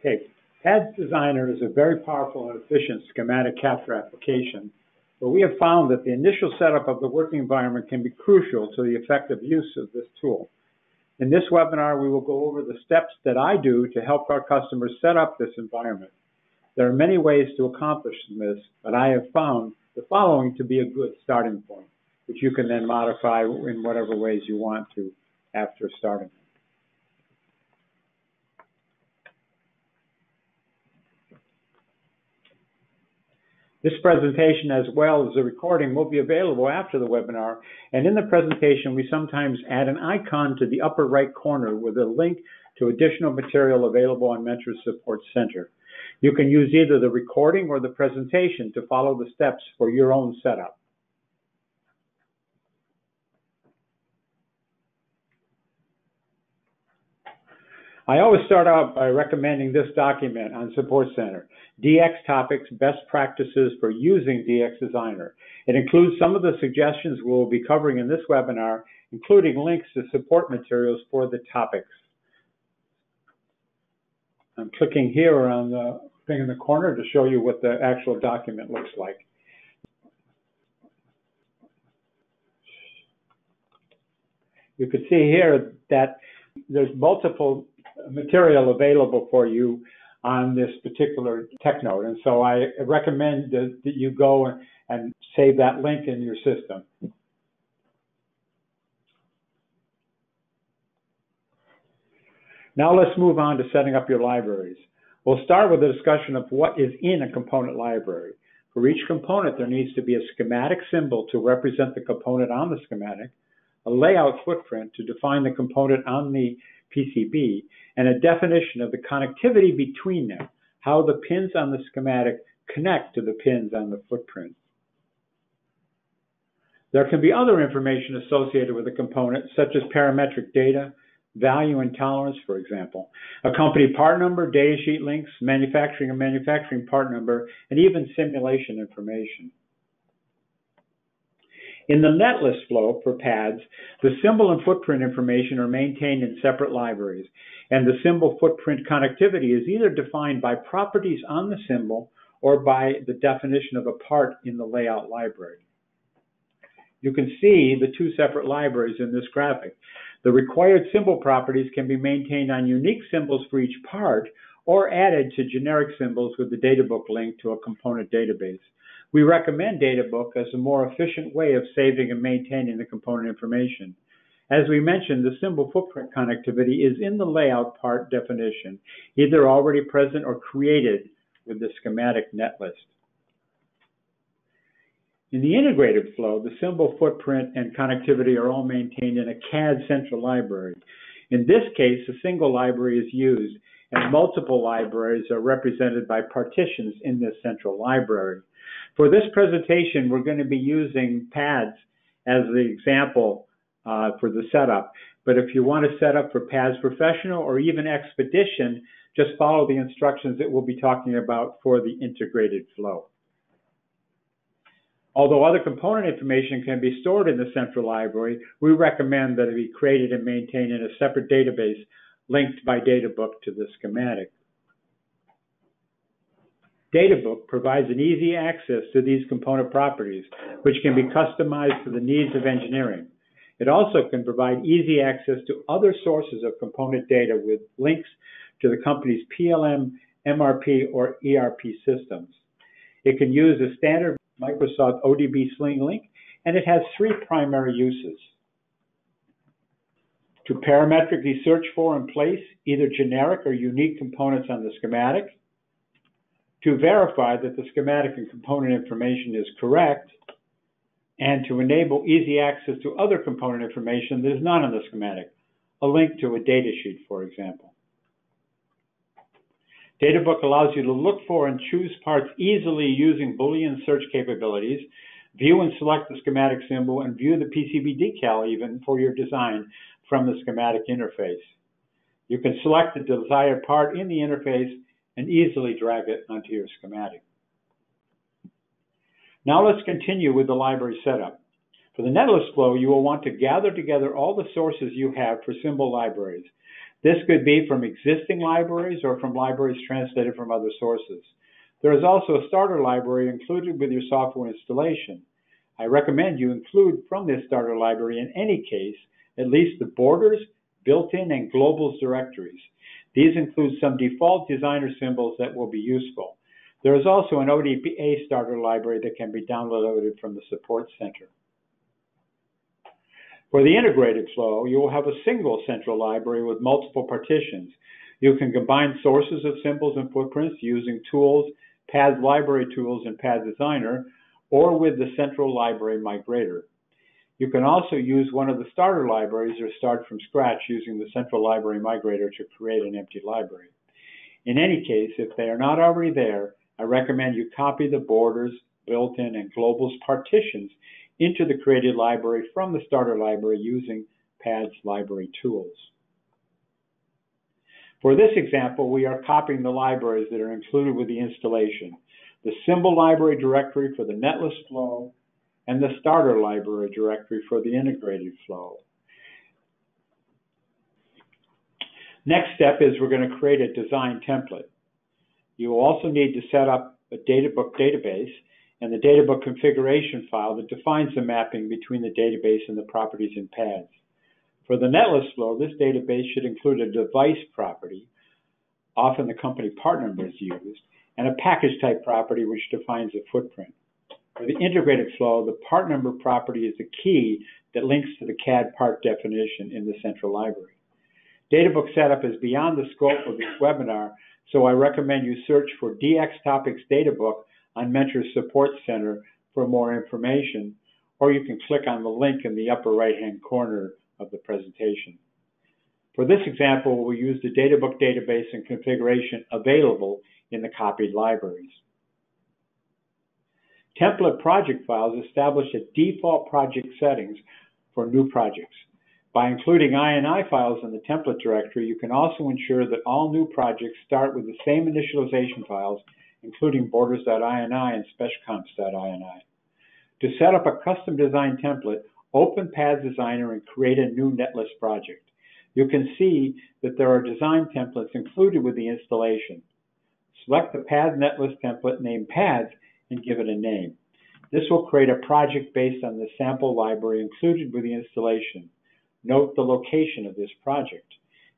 Okay, PADS Designer is a very powerful and efficient schematic capture application, but we have found that the initial setup of the working environment can be crucial to the effective use of this tool. In this webinar, we will go over the steps that I do to help our customers set up this environment. There are many ways to accomplish this, but I have found the following to be a good starting point, which you can then modify in whatever ways you want to after starting. This presentation, as well as the recording, will be available after the webinar, and in the presentation we sometimes add an icon to the upper right corner with a link to additional material available on Mentor Support Center. You can use either the recording or the presentation to follow the steps for your own setup. I always start out by recommending this document on Support Center, DX Topics, Best Practices for Using DX Designer. It includes some of the suggestions we'll be covering in this webinar, including links to support materials for the topics. I'm clicking here on the thing in the corner to show you what the actual document looks like. You can see here that there's multiple material available for you on this particular TechNote. And so I recommend that you go and save that link in your system. Now let's move on to setting up your libraries. We'll start with a discussion of what is in a component library. For each component, there needs to be a schematic symbol to represent the component on the schematic, a layout footprint to define the component on the PCB, and a definition of the connectivity between them, how the pins on the schematic connect to the pins on the footprint. There can be other information associated with a component, such as parametric data, value and tolerance, for example, a company part number, data sheet links, manufacturing and manufacturing part number, and even simulation information. In the netlist flow for PADS, the symbol and footprint information are maintained in separate libraries, and the symbol footprint connectivity is either defined by properties on the symbol or by the definition of a part in the layout library. You can see the two separate libraries in this graphic. The required symbol properties can be maintained on unique symbols for each part or added to generic symbols with the DataBook link to a component database. We recommend DataBook as a more efficient way of saving and maintaining the component information. As we mentioned, the symbol footprint connectivity is in the layout part definition, either already present or created with the schematic netlist. In the integrated flow, the symbol footprint and connectivity are all maintained in a CAD central library. In this case, a single library is used, and multiple libraries are represented by partitions in this central library. For this presentation, we're going to be using PADS as the example for the setup. But if you want to set up for PADS Professional or even Expedition, just follow the instructions that we'll be talking about for the integrated flow. Although other component information can be stored in the central library, we recommend that it be created and maintained in a separate database linked by DataBook to the schematic. DataBook provides an easy access to these component properties, which can be customized for the needs of engineering. It also can provide easy access to other sources of component data with links to the company's PLM, MRP, or ERP systems. It can use a standard Microsoft ODB sling link, and it has three primary uses: to parametrically search for and place either generic or unique components on the schematic, to verify that the schematic and component information is correct, and to enable easy access to other component information that is not on the schematic, a link to a data sheet, for example. DataBook allows you to look for and choose parts easily using Boolean search capabilities, view and select the schematic symbol, and view the PCB decal even for your design from the schematic interface. You can select the desired part in the interface and easily drag it onto your schematic. Now let's continue with the library setup. For the netlist flow, you will want to gather together all the sources you have for symbol libraries. This could be from existing libraries or from libraries translated from other sources. There is also a starter library included with your software installation. I recommend you include from this starter library, in any case, at least the borders, built-in, and globals directories. These include some default designer symbols that will be useful. There is also an ODPA starter library that can be downloaded from the support center. For the integrated flow, you will have a single central library with multiple partitions. You can combine sources of symbols and footprints using tools, PADS Library Tools and PADS Designer, or with the central library migrator. You can also use one of the starter libraries or start from scratch using the central library migrator to create an empty library. In any case, if they are not already there, I recommend you copy the borders, built-in, and globals partitions into the created library from the starter library using PADS Library Tools. For this example, we are copying the libraries that are included with the installation, the symbol library directory for the netless flow, and the starter library directory for the integrated flow. Next step is we're going to create a design template. You will also need to set up a DataBook database and the DataBook configuration file that defines the mapping between the database and the properties in PADS. For the netless flow, this database should include a device property, often the company part number is used, and a package type property which defines the footprint. For the integrated flow, the part number property is the key that links to the CAD part definition in the central library. DataBook setup is beyond the scope of this webinar, so I recommend you search for DX Topics DataBook on Mentor Support Center for more information, or you can click on the link in the upper right-hand corner of the presentation. For this example, we'll use the DataBook database and configuration available in the copied libraries. Template project files establish the default project settings for new projects. By including INI files in the template directory, you can also ensure that all new projects start with the same initialization files, including borders.ini and specialcomps.ini. To set up a custom design template, open PADS Designer and create a new netless project. You can see that there are design templates included with the installation. Select the PADS netless template named PADS and give it a name. This will create a project based on the sample library included with the installation. Note the location of this project.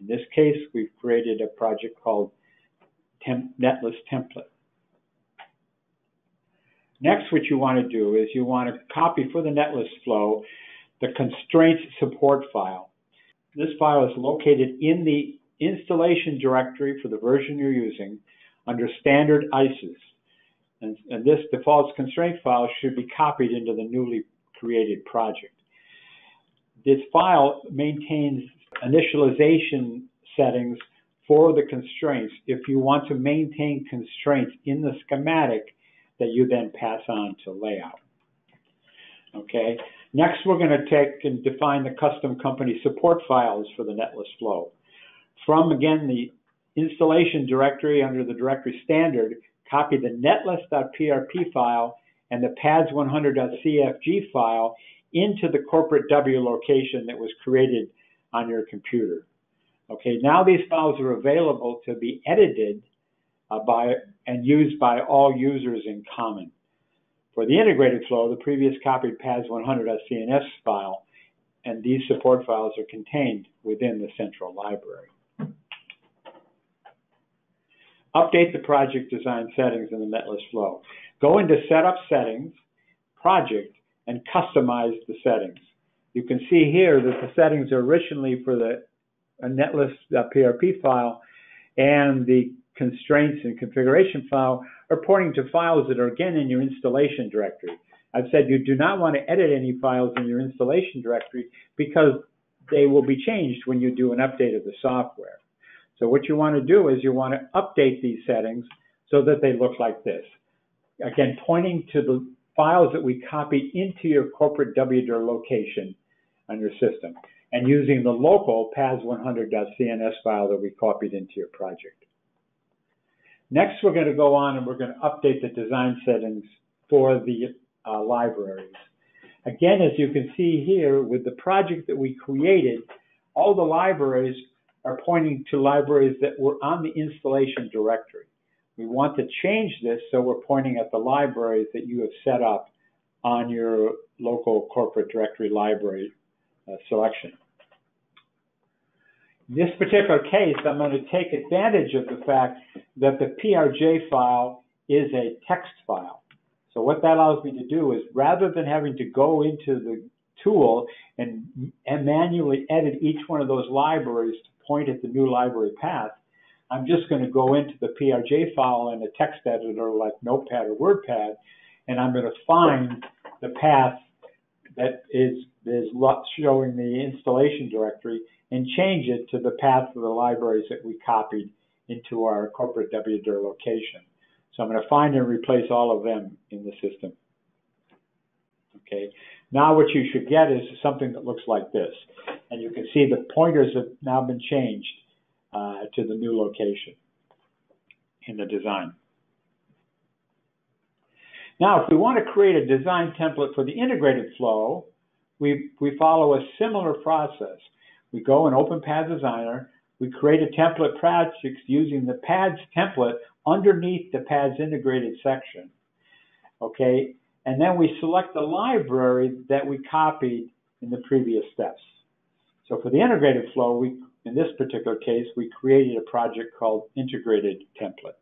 In this case, we've created a project called Netless Template. Next, what you want to do is you want to copy for the netless flow the constraints support file. This file is located in the installation directory for the version you're using under standard ISIS. And this default constraint file should be copied into the newly created project. This file maintains initialization settings for the constraints if you want to maintain constraints in the schematic that you then pass on to layout. Okay, next we're going to take and define the custom company support files for the netless flow. From, again, the installation directory under the directory standard, copy the netless.prp file and the pads100.cfg file into the corporate W location that was created on your computer. Okay, now these files are available to be edited and used by all users in common. For the integrated flow, the previous copied pads100.cns file and these support files are contained within the central library. Update the project design settings in the netless flow. Go into Setup Settings, Project, and customize the settings. You can see here that the settings are originally for the netless.prp file and the constraints and configuration file are pointing to files that are again in your installation directory. I've said you do not want to edit any files in your installation directory because they will be changed when you do an update of the software. So what you want to do is you want to update these settings so that they look like this. Again, pointing to the files that we copied into your corporate WDIR location on your system and using the local pads100.cns file that we copied into your project. Next, we're going to go on and we're going to update the design settings for the libraries. Again, as you can see here, with the project that we created, all the libraries are pointing to libraries that were on the installation directory. We want to change this so we're pointing at the libraries that you have set up on your local corporate directory library selection. In this particular case, I'm going to take advantage of the fact that the PRJ file is a text file. So what that allows me to do is, rather than having to go into the tool and manually edit each one of those libraries to point at the new library path, I'm just going to go into the PRJ file in a text editor like Notepad or WordPad, and I'm going to find the path that is showing the installation directory and change it to the path of the libraries that we copied into our corporate WDIR location. So I'm going to find and replace all of them in the system. Okay. Now what you should get is something that looks like this. And you can see the pointers have now been changed to the new location in the design. Now, if we want to create a design template for the integrated flow, we follow a similar process. We go and open PADS Designer. We create a template project using the PADS template underneath the PADS integrated section. Okay. And then we select the library that we copied in the previous steps. So for the integrated flow, in this particular case, we created a project called Integrated Template.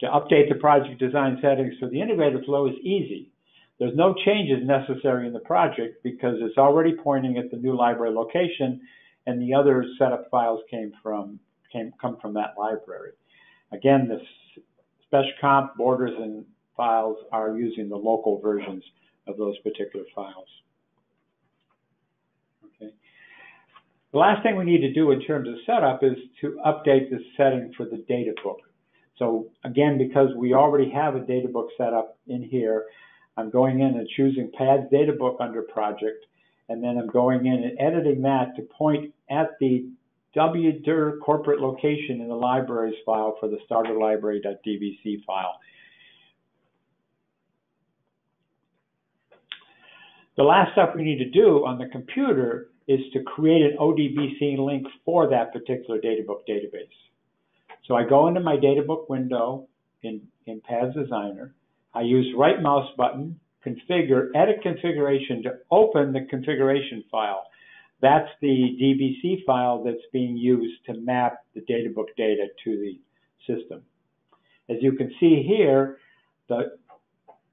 To update the project design settings for the integrated flow is easy. There's no changes necessary in the project because it's already pointing at the new library location, and the other setup files come from that library. Again, the special comp, borders, and files are using the local versions of those particular files. Okay. The last thing we need to do in terms of setup is to update the setting for the data book. So again, because we already have a data book set up in here, I'm going in and choosing PADS data book under project, and then I'm going in and editing that to point at the WDIR corporate location in the libraries file for the starter library.dbc file. The last step we need to do on the computer is to create an ODBC link for that particular DataBook database. So I go into my DataBook window in PADS Designer. I use right mouse button, configure, edit configuration to open the configuration file. That's the DBC file that's being used to map the DataBook data to the system. As you can see here, the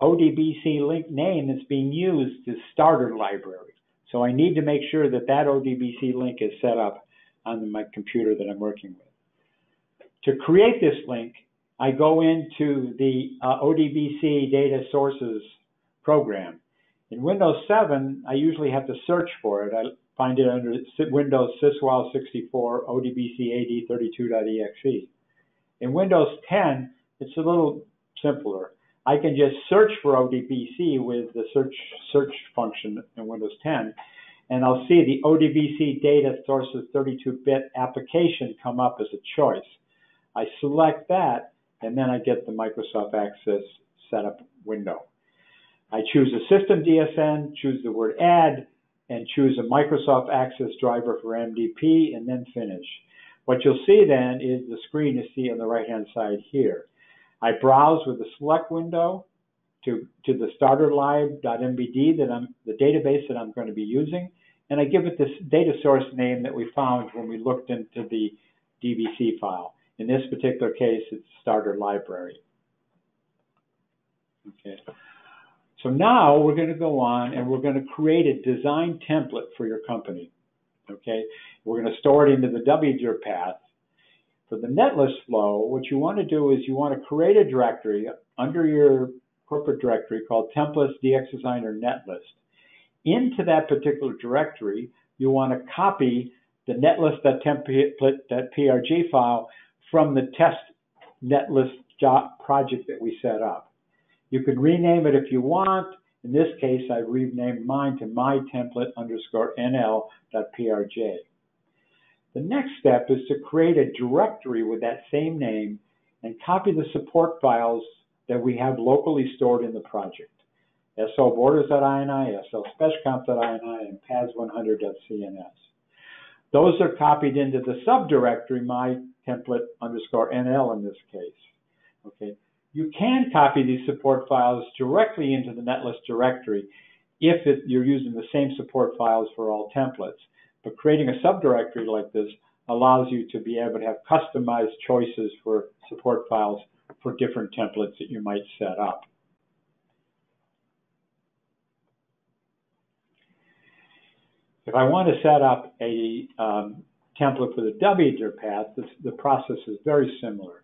ODBC link name is being used as starter library. So I need to make sure that that ODBC link is set up on my computer that I'm working with. To create this link, I go into the ODBC data sources program. In Windows 7, I usually have to search for it. I find it under Windows Syswall 64 ODBC AD32.exe. In Windows 10, it's a little simpler. I can just search for ODBC with the search function in Windows 10, and I'll see the ODBC data sources 32-bit application come up as a choice. I select that, and then I get the Microsoft Access setup window. I choose a system DSN, choose the word add, and choose a Microsoft Access driver for MDP, and then finish. What you'll see then is the screen you see on the right-hand side here. I browse with the select window to the starterlib.mbd, the database that I'm going to be using, and I give it this data source name that we found when we looked into the DBC file. In this particular case, it's starter library. Okay. So now we're going to go on and we're going to create a design template for your company. Okay. We're going to store it into the WDIR path. For the netlist flow, what you want to do is you want to create a directory under your corporate directory called Templates DX Designer Netlist. Into that particular directory, you want to copy the netlist.template.prj file from the test netlist project that we set up. You can rename it if you want. In this case, I renamed mine to mytemplate_nl.prj. The next step is to create a directory with that same name and copy the support files that we have locally stored in the project. soborders.ini, slspecconf.ini, and pads100.cns. Those are copied into the subdirectory, my template_NL in this case. Okay. You can copy these support files directly into the netlist directory if you're using the same support files for all templates. But creating a subdirectory like this allows you to be able to have customized choices for support files for different templates that you might set up. If I want to set up a template for the WDIR path, the process is very similar.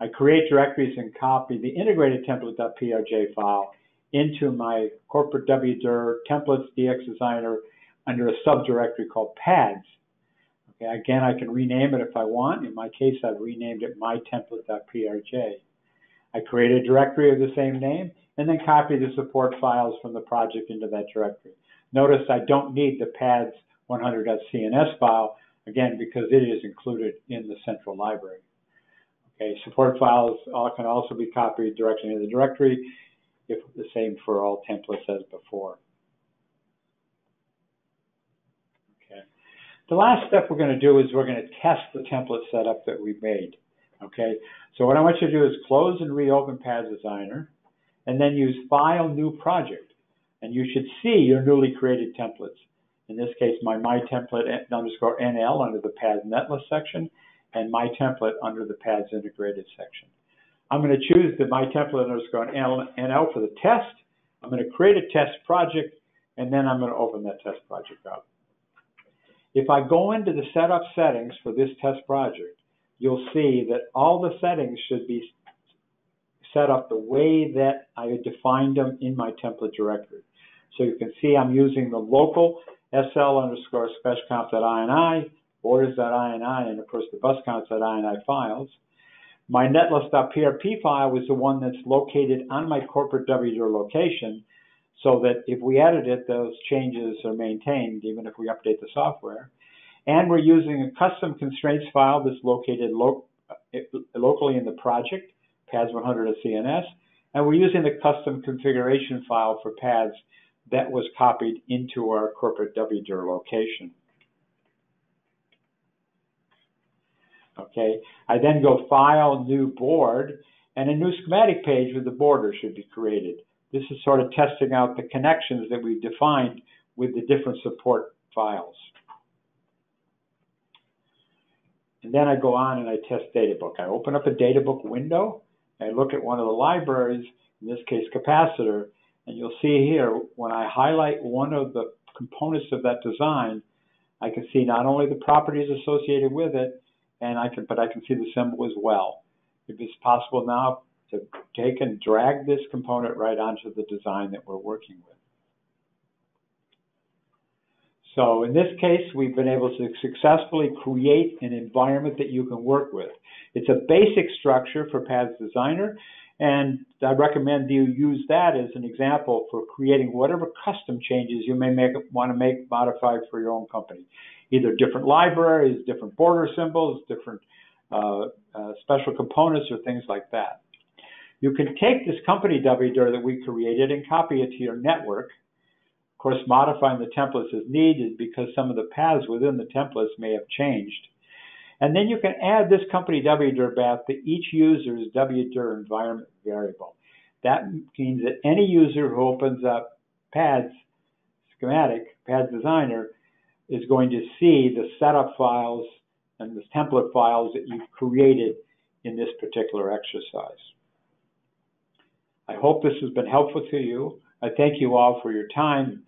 I create directories and copy the integrated template.prj file into my corporate WDIR templates DX Designer under a subdirectory called PADS. Okay, again, I can rename it if I want. In my case, I've renamed it my template.prj. I create a directory of the same name and then copy the support files from the project into that directory. Notice I don't need the PADS 100.cns file, again, because it is included in the central library. Okay, support files can also be copied directly into the directory, if the same for all templates as before. Okay. The last step we're going to do is we're going to test the template setup that we made. Okay, so what I want you to do is close and reopen PADS Designer, and then use File, New Project. And you should see your newly created templates. In this case, my template _NL under the PADS netlist section, and my template under the PADS integrated section. I'm going to choose the my template _NL for the test. I'm going to create a test project, and then I'm going to open that test project up. If I go into the setup settings for this test project, you'll see that all the settings should be set up the way that I defined them in my template directory. So you can see I'm using the local sl_specialcomp.ini, borders.ini, and of course the buscounts.ini files. My netlist.prp file was the one that's located on my corporate WDIR location, so that if we edit it, those changes are maintained even if we update the software. And we're using a custom constraints file that's located locally in the project, PADS 100.cns, and we're using the custom configuration file for PADS that was copied into our corporate WDIR location. Okay, I then go File, New Board, and a new schematic page with the border should be created. This is sort of testing out the connections that we've defined with the different support files. And then I go on and I test DataBook. I open up a DataBook window, I look at one of the libraries, in this case capacitor, and you'll see here when I highlight one of the components of that design, I can see not only the properties associated with it, but I can see the symbol as well. If it's possible now to take and drag this component right onto the design that we're working with. So in this case, we've been able to successfully create an environment that you can work with. It's a basic structure for PADS Designer, and I recommend you use that as an example for creating whatever custom changes you may modify for your own company. Either different libraries, different border symbols, different special components, or things like that. You can take this company WDIR that we created and copy it to your network. Of course, modifying the templates is needed because some of the paths within the templates may have changed. And then you can add this company WDIR path to each user's WDIR environment variable. That means that any user who opens up PADS schematic, PADS Designer, is going to see the setup files and the template files that you've created in this particular exercise. I hope this has been helpful to you. I thank you all for your time.